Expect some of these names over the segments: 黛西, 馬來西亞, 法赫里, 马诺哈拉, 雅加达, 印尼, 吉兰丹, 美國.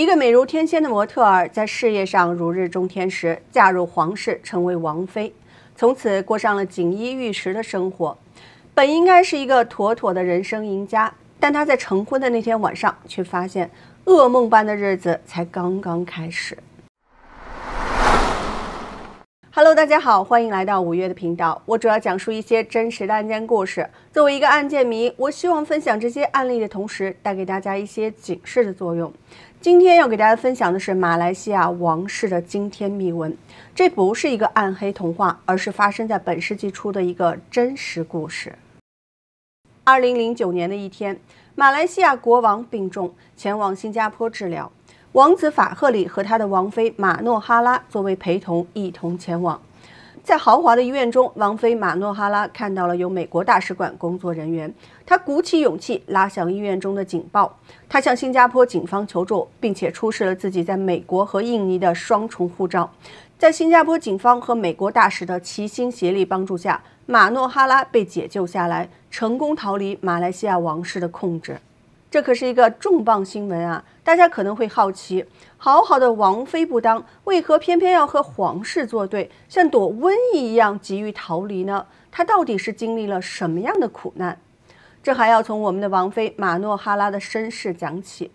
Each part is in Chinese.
一个美如天仙的模特儿，在事业上如日中天时，嫁入皇室，成为王妃，从此过上了锦衣玉食的生活。本应该是一个妥妥的人生赢家，但她在成婚的那天晚上，却发现噩梦般的日子才刚刚开始。 Hello， 大家好，欢迎来到五月的频道。我主要讲述一些真实的案件故事。作为一个案件迷，我希望分享这些案例的同时，带给大家一些警示的作用。今天要给大家分享的是马来西亚王室的惊天秘闻，这不是一个暗黑童话，而是发生在本世纪初的一个真实故事。2009年的一天，马来西亚国王病重，前往新加坡治疗。 王子法赫里和他的王妃马诺哈拉作为陪同一同前往，在豪华的医院中，王妃马诺哈拉看到了有美国大使馆工作人员，她鼓起勇气拉响医院中的警报，她向新加坡警方求助，并且出示了自己在美国和印尼的双重护照。在新加坡警方和美国大使的齐心协力帮助下，马诺哈拉被解救下来，成功逃离马来西亚王室的控制。 这可是一个重磅新闻啊！大家可能会好奇，好好的王妃不当，为何偏偏要和皇室作对，像躲瘟疫一样急于逃离呢？她到底是经历了什么样的苦难？这还要从我们的王妃马诺哈拉的身世讲起。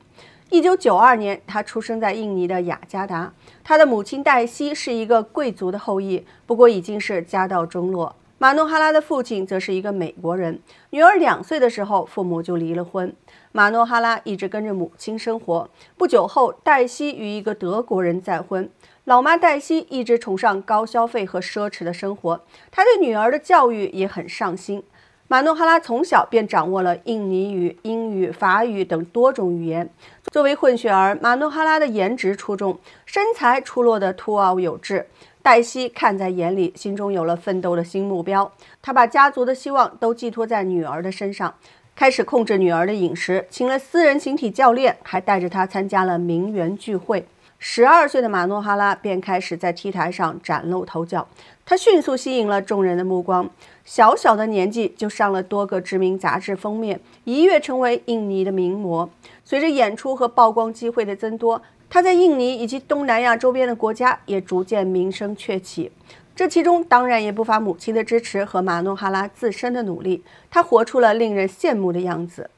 1992年，她出生在印尼的雅加达，她的母亲黛西是一个贵族的后裔，不过已经是家道中落。马诺哈拉的父亲则是一个美国人，女儿2岁的时候，父母就离了婚。 马诺哈拉一直跟着母亲生活。不久后，黛西与一个德国人再婚。老妈黛西一直崇尚高消费和奢侈的生活，她对女儿的教育也很上心。马诺哈拉从小便掌握了印尼语、英语、法语等多种语言。作为混血儿，马诺哈拉的颜值出众，身材出落得凸凹有致。 黛西看在眼里，心中有了奋斗的新目标。她把家族的希望都寄托在女儿的身上。 开始控制女儿的饮食，请了私人形体教练，还带着她参加了名媛聚会。12岁的马诺哈拉便开始在 T 台上崭露头角，她迅速吸引了众人的目光。小小的年纪就上了多个知名杂志封面，一跃成为印尼的名模。随着演出和曝光机会的增多，她在印尼以及东南亚周边的国家也逐渐名声鹊起。 这其中当然也不乏母亲的支持和马诺哈拉自身的努力，她活出了令人羡慕的样子。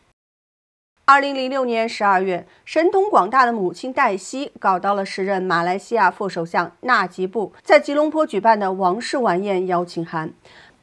2006年12月，神通广大的母亲黛西搞到了时任马来西亚副首相纳吉布在吉隆坡举办的王室晚宴邀请函。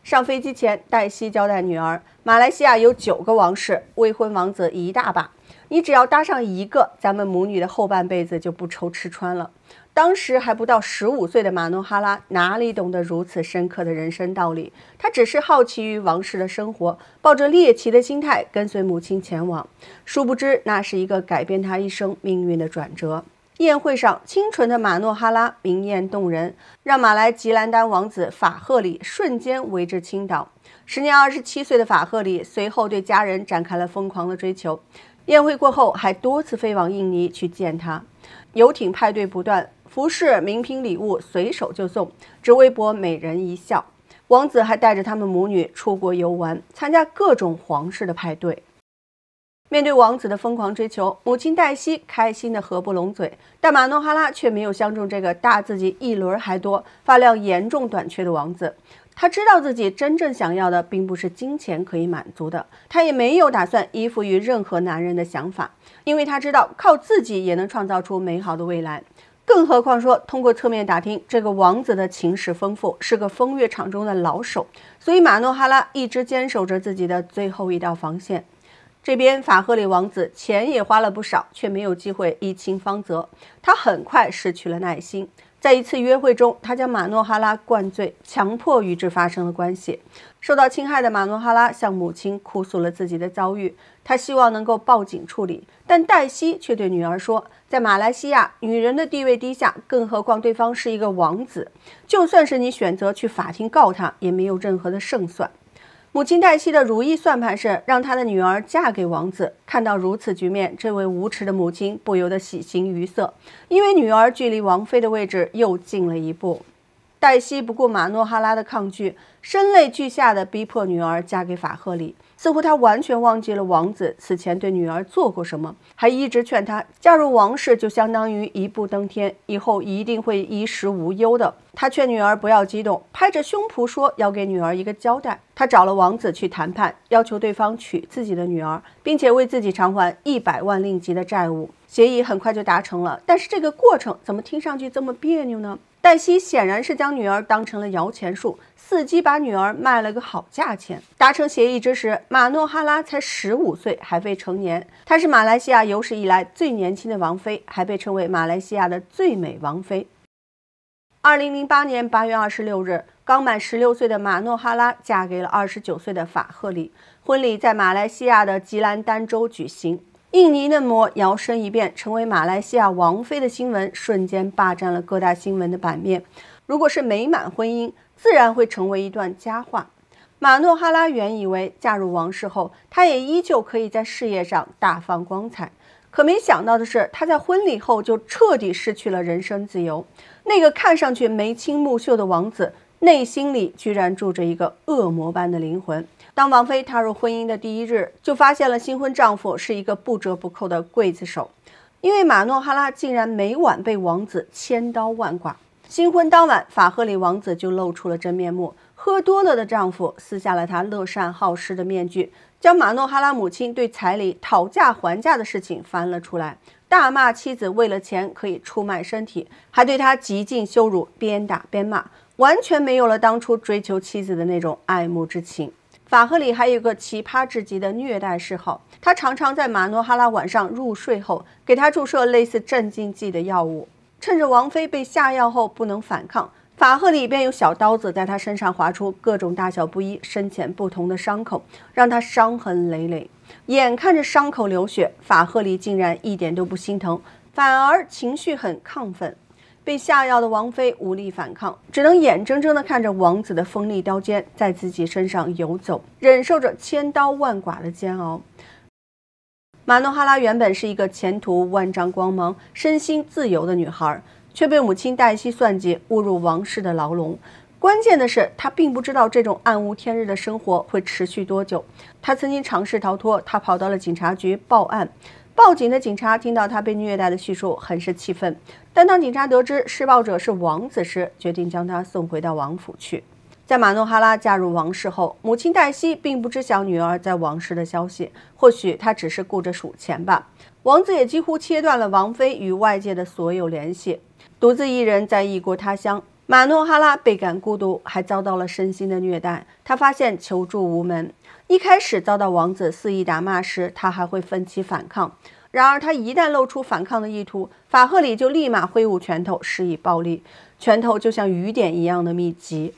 上飞机前，黛西交代女儿：“马来西亚有9个王室，未婚王子一大把，你只要搭上一个，咱们母女的后半辈子就不愁吃穿了。” 当时还不到15岁的马诺哈拉哪里懂得如此深刻的人生道理？她只是好奇于王室的生活，抱着猎奇的心态跟随母亲前往。殊不知，那是一个改变她一生命运的转折。宴会上，清纯的马诺哈拉明艳动人，让马来吉兰丹王子法赫里瞬间为之倾倒。时年27岁的法赫里随后对家人展开了疯狂的追求。宴会过后，还多次飞往印尼去见她。游艇派对不断。 服饰、名品、礼物随手就送，只为博美人一笑。王子还带着他们母女出国游玩，参加各种皇室的派对。面对王子的疯狂追求，母亲黛西开心的合不拢嘴，但马诺哈拉却没有相中这个大自己一轮还多、发量严重短缺的王子。她知道自己真正想要的并不是金钱可以满足的，她也没有打算依附于任何男人的想法，因为她知道靠自己也能创造出美好的未来。 更何况说，通过侧面打听，这个王子的情史丰富，是个风月场中的老手，所以马诺哈拉一直坚守着自己的最后一道防线。这边法赫里王子钱也花了不少，却没有机会一亲芳泽，他很快失去了耐心。在一次约会中，他将马诺哈拉灌醉，强迫与之发生了关系。受到侵害的马诺哈拉向母亲哭诉了自己的遭遇，她希望能够报警处理，但黛西却对女儿说。 在马来西亚，女人的地位低下，更何况对方是一个王子。就算是你选择去法庭告他，也没有任何的胜算。母亲黛西的如意算盘是让她的女儿嫁给王子。看到如此局面，这位无耻的母亲不由得喜形于色，因为女儿距离王妃的位置又近了一步。黛西不顾马诺哈拉的抗拒，声泪俱下地逼迫女儿嫁给法赫里。似乎他完全忘记了王子此前对女儿做过什么，还一直劝她嫁入王室就相当于一步登天，以后一定会衣食无忧的。他劝女儿不要激动，拍着胸脯说要给女儿一个交代。他找了王子去谈判，要求对方娶自己的女儿，并且为自己偿还100万令吉的债务。协议很快就达成了，但是这个过程怎么听上去这么别扭呢？ 黛西显然是将女儿当成了摇钱树，伺机把女儿卖了个好价钱。达成协议之时，马诺哈拉才15岁，还未成年。她是马来西亚有史以来最年轻的王妃，还被称为马来西亚的最美王妃。2008年8月26日，刚满16岁的马诺哈拉嫁给了29岁的法赫里，婚礼在马来西亚的吉兰丹州举行。 印尼嫩模摇身一变成为马来西亚王妃的新闻，瞬间霸占了各大新闻的版面。如果是美满婚姻，自然会成为一段佳话。马诺哈拉原以为嫁入王室后，她也依旧可以在事业上大放光彩，可没想到的是，她在婚礼后就彻底失去了人身自由。那个看上去眉清目秀的王子，内心里居然住着一个恶魔般的灵魂。 当王妃踏入婚姻的第一日，就发现了新婚丈夫是一个不折不扣的刽子手，因为马诺哈拉竟然每晚被王子千刀万剐。新婚当晚，法赫里王子就露出了真面目，喝多了的丈夫撕下了他乐善好施的面具，将马诺哈拉母亲对彩礼讨价还价的事情翻了出来，大骂妻子为了钱可以出卖身体，还对她极尽羞辱，边打边骂，完全没有了当初追求妻子的那种爱慕之情。 法赫里还有个奇葩至极的虐待嗜好，他常常在马诺哈拉晚上入睡后，给他注射类似镇静剂的药物。趁着王妃被下药后不能反抗，法赫里便用小刀子在他身上划出各种大小不一、深浅不同的伤口，让他伤痕累累。眼看着伤口流血，法赫里竟然一点都不心疼，反而情绪很亢奋。 被下药的王妃无力反抗，只能眼睁睁地看着王子的锋利刀尖在自己身上游走，忍受着千刀万剐的煎熬。马诺哈拉原本是一个前途万丈光芒、身心自由的女孩，却被母亲黛西算计，误入王室的牢笼。关键的是，她并不知道这种暗无天日的生活会持续多久。她曾经尝试逃脱，她跑到了警察局报案。 报警的警察听到她被虐待的叙述，很是气愤。但当警察得知施暴者是王子时，决定将她送回到王府去。在马诺哈拉嫁入王室后，母亲黛西并不知晓女儿在王室的消息，或许她只是顾着数钱吧。王子也几乎切断了王妃与外界的所有联系，独自一人在异国他乡。马诺哈拉倍感孤独，还遭到了身心的虐待。她发现求助无门。 一开始遭到王子肆意打骂时，他还会奋起反抗。然而，他一旦露出反抗的意图，法赫里就立马挥舞拳头施以暴力，拳头就像雨点一样的密集。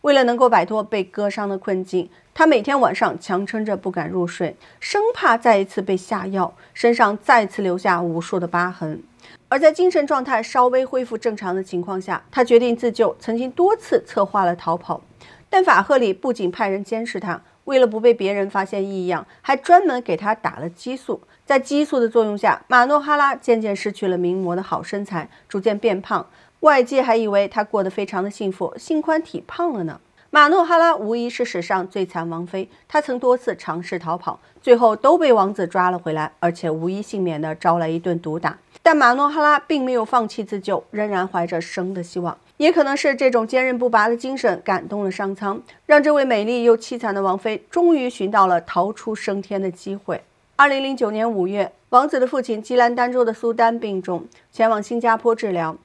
为了能够摆脱被割伤的困境，他每天晚上强撑着不敢入睡，生怕再一次被下药，身上再次留下无数的疤痕。而在精神状态稍微恢复正常的情况下，他决定自救，曾经多次策划了逃跑，但法赫里不仅派人监视他。 为了不被别人发现异样，还专门给他打了激素。在激素的作用下，马诺哈拉渐渐失去了名模的好身材，逐渐变胖。外界还以为她过得非常的幸福，心宽体胖了呢。马诺哈拉无疑是史上最惨王妃，她曾多次尝试逃跑，最后都被王子抓了回来，而且无一幸免的招来一顿毒打。但马诺哈拉并没有放弃自救，仍然怀着生的希望。 也可能是这种坚韧不拔的精神感动了上苍，让这位美丽又凄惨的王妃终于寻到了逃出升天的机会。2009年5月，王子的父亲吉兰丹州的苏丹病重，前往新加坡治疗。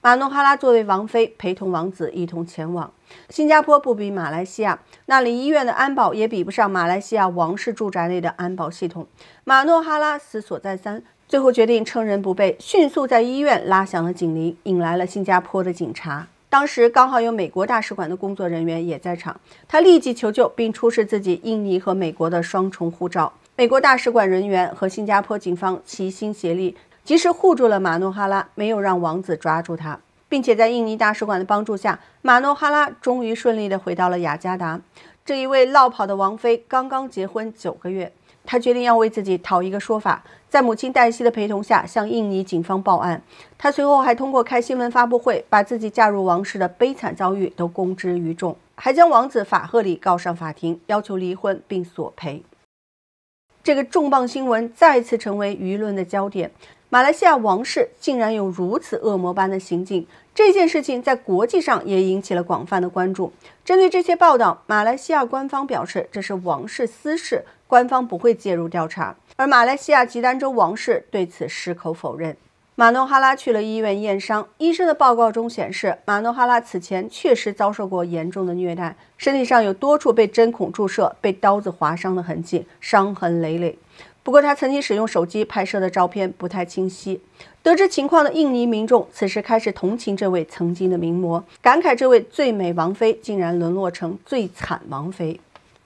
马诺哈拉作为王妃，陪同王子一同前往。新加坡不比马来西亚，那里医院的安保也比不上马来西亚王室住宅内的安保系统。马诺哈拉思索再三。 最后决定趁人不备，迅速在医院拉响了警铃，引来了新加坡的警察。当时刚好有美国大使馆的工作人员也在场，他立即求救，并出示自己印尼和美国的双重护照。美国大使馆人员和新加坡警方齐心协力，及时护住了马诺哈拉，没有让王子抓住他，并且在印尼大使馆的帮助下，马诺哈拉终于顺利地回到了雅加达。这一位落跑的王妃刚刚结婚9个月。 他决定要为自己讨一个说法，在母亲黛西的陪同下，向印尼警方报案。他随后还通过开新闻发布会，把自己嫁入王室的悲惨遭遇都公之于众，还将王子法赫里告上法庭，要求离婚并索赔。这个重磅新闻再次成为舆论的焦点。马来西亚王室竟然有如此恶魔般的行径，这件事情在国际上也引起了广泛的关注。针对这些报道，马来西亚官方表示这是王室私事，官方不会介入调查。而马来西亚吉丹州王室对此矢口否认。 马诺哈拉去了医院验伤，医生的报告中显示，马诺哈拉此前确实遭受过严重的虐待，身体上有多处被针孔注射、被刀子划伤的痕迹，伤痕累累。不过，他曾经使用手机拍摄的照片不太清晰。得知情况的印尼民众此时开始同情这位曾经的名模，感慨这位最美王妃竟然沦落成最惨王妃。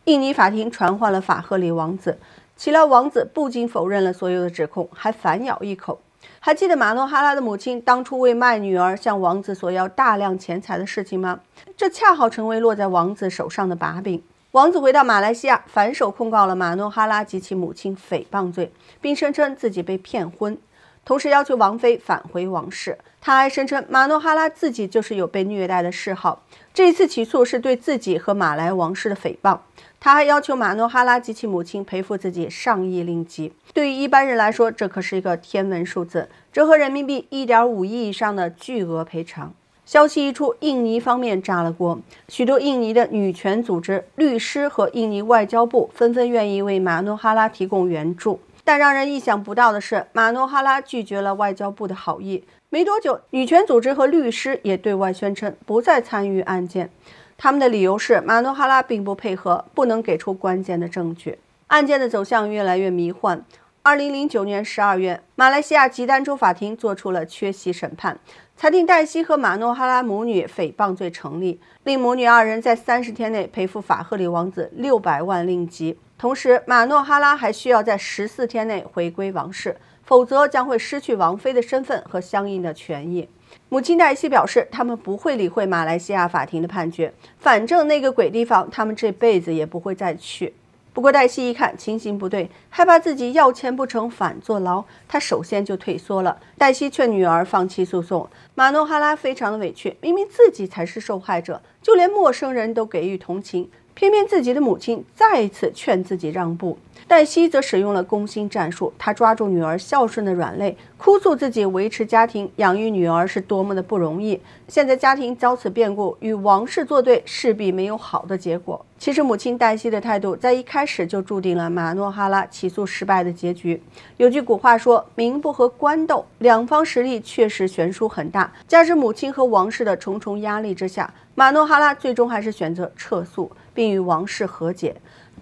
印尼法庭传唤了法赫里王子，奇劳王子不仅否认了所有的指控，还反咬一口。 还记得马诺哈拉的母亲当初为卖女儿向王子索要大量钱财的事情吗？这恰好成为落在王子手上的把柄。王子回到马来西亚，反手控告了马诺哈拉及其母亲诽谤罪，并声称自己被骗婚，同时要求王妃返回王室。他还声称马诺哈拉自己就是有被虐待的嗜好。这一次起诉是对自己和马来王室的诽谤。 他还要求马诺哈拉及其母亲赔付自己上亿令吉。对于一般人来说，这可是一个天文数字，折合人民币 1.5 亿以上的巨额赔偿。消息一出，印尼方面炸了锅，许多印尼的女权组织、律师和印尼外交部纷纷愿意为马诺哈拉提供援助。但让人意想不到的是，马诺哈拉拒绝了外交部的好意。没多久，女权组织和律师也对外宣称不再参与案件。 他们的理由是马诺哈拉并不配合，不能给出关键的证据。案件的走向越来越迷幻。2009年12月，马来西亚吉丹州法庭做出了缺席审判，裁定黛西和马诺哈拉母女诽谤罪成立，令母女二人在30天内赔付法赫里王子600万令吉。同时，马诺哈拉还需要在14天内回归王室，否则将会失去王妃的身份和相应的权益。 母亲黛西表示，他们不会理会马来西亚法庭的判决，反正那个鬼地方，他们这辈子也不会再去。不过黛西一看情形不对，害怕自己要钱不成反坐牢，她首先就退缩了。黛西劝女儿放弃诉讼，马诺哈拉非常的委屈，明明自己才是受害者，就连陌生人都给予同情，偏偏自己的母亲再一次劝自己让步。黛西则使用了攻心战术，她抓住女儿孝顺的软肋，哭诉自己维持家庭、养育女儿是多么的不容易，现在家庭遭此变故，与王室作对势必没有好的结果。 其实，母亲黛西的态度在一开始就注定了马诺哈拉起诉失败的结局。有句古话说：“民不和官斗”，两方实力确实悬殊很大，加之母亲和王室的重重压力之下，马诺哈拉最终还是选择撤诉，并与王室和解。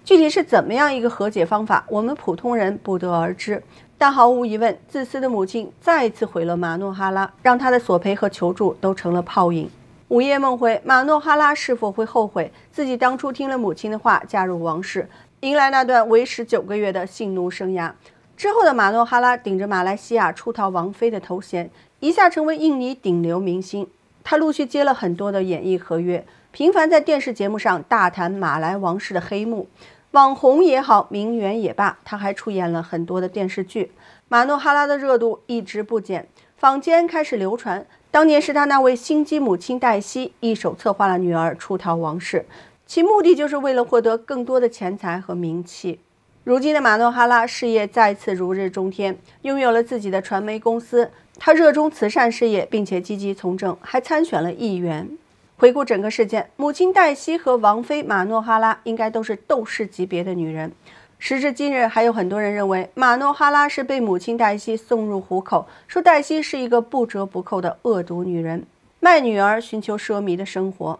具体是怎么样一个和解方法，我们普通人不得而知。但毫无疑问，自私的母亲再次毁了马诺哈拉，让她的索赔和求助都成了泡影。 午夜梦回，马诺哈拉是否会后悔自己当初听了母亲的话加入王室，迎来那段为时9个月的性奴生涯？之后的马诺哈拉顶着马来西亚出逃王妃的头衔，一下成为印尼顶流明星。她陆续接了很多的演艺合约，频繁在电视节目上大谈马来王室的黑幕。网红也好，名媛也罢，她还出演了很多的电视剧。马诺哈拉的热度一直不减，坊间开始流传。 当年是他那位心机母亲黛西一手策划了女儿出逃王室，其目的就是为了获得更多的钱财和名气。如今的马诺哈拉事业再次如日中天，拥有了自己的传媒公司，他热衷慈善事业，并且积极从政，还参选了议员。回顾整个事件，母亲黛西和王妃马诺哈拉应该都是斗士级别的女人。 时至今日，还有很多人认为马诺哈拉是被母亲黛西送入虎口，说黛西是一个不折不扣的恶毒女人，卖女儿寻求奢靡的生活。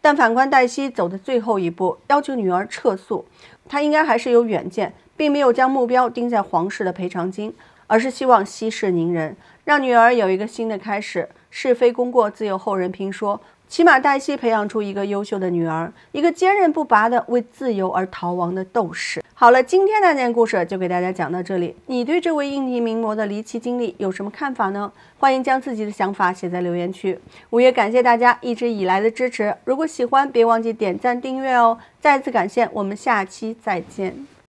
但反观黛西走的最后一步，要求女儿撤诉，她应该还是有远见，并没有将目标盯在皇室的赔偿金，而是希望息事宁人，让女儿有一个新的开始。是非功过自有后人评说，起码黛西培养出一个优秀的女儿，一个坚韧不拔的为自由而逃亡的斗士。 好了，今天的案件故事就给大家讲到这里。你对这位印尼名模的离奇经历有什么看法呢？欢迎将自己的想法写在留言区。我也感谢大家一直以来的支持，如果喜欢，别忘记点赞订阅哦。再次感谢，我们下期再见。